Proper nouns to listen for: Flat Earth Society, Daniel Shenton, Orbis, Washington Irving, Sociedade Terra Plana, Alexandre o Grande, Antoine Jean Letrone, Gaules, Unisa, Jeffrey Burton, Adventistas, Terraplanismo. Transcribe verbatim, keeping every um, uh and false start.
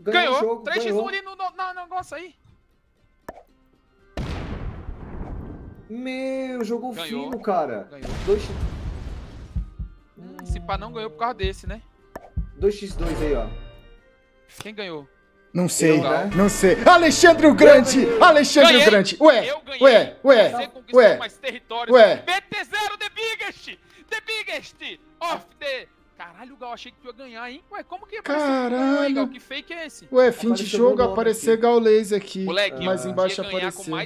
Ganhou, ganhou três a um ali no, no, no negócio aí. Meu, jogou ganhou, fino, cara. Ganhou. dois a um. Hum, esse pá não ganhou por causa desse, né? dois a dois aí, ó. Quem ganhou? Não sei, eu, né? Não sei. Alexandre o Grande! Alexandre ganhei. o Grande! Ué, eu ganhei. ué, ué, Você conquistou ué, mais territórios. ué. B T zero The Biggest! The Biggest! Off the... Caralho, Gal, achei que tu ia ganhar, hein? Ué, como que ia aparecer? Caralho! Ué, Gal, que fake é esse? Ué, fim de jogo, aparecer Gaules aqui. Moleque, mas embaixo apareceu.